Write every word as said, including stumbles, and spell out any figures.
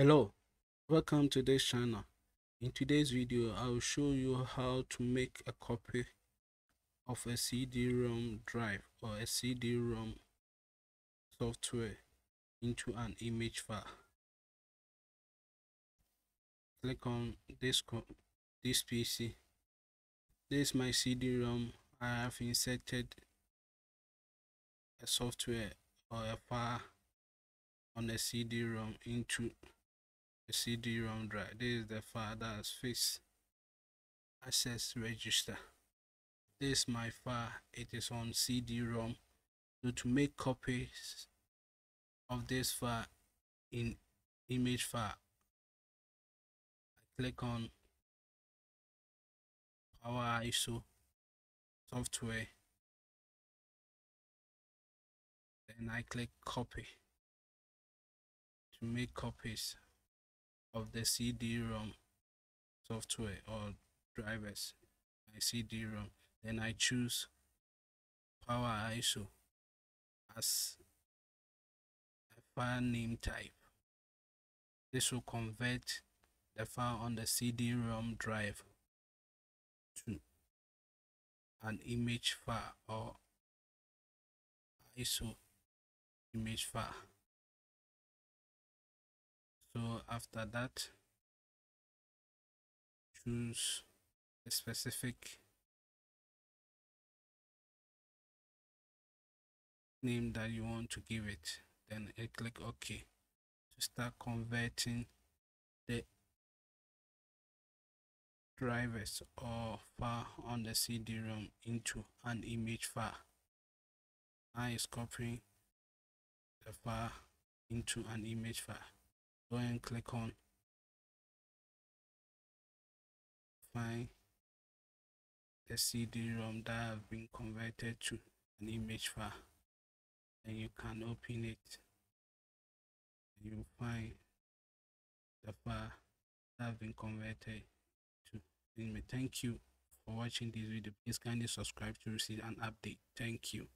Hello, welcome to this channel. In today's video, I will show you how to make a copy of a C D ROM drive or a C D ROM software into an image file. Click on this this P C. This is my C D ROM. I have inserted a software or a file on a C D ROM into C D ROM drive. This is the file that is fixed access register. This is my file. It is on C D ROM. So to make copies of this file in image file, I click on Power I S O software. Then I click copy to make copies of the C D ROM software or drivers, my C D ROM. Then I choose Power I S O as a file name type. This will convert the file on the C D ROM drive to an image file or I S O image file. So after that, choose a specific name that you want to give it. Then I click OK to start converting the drivers or file on the C D ROM into an image file. Now it's copying the file into an image file. Go and click on find the C D ROM that have been converted to an image file, and you can open it. You find the file that have been converted to image. Thank you for watching this video. Please kindly subscribe to receive an update. Thank you.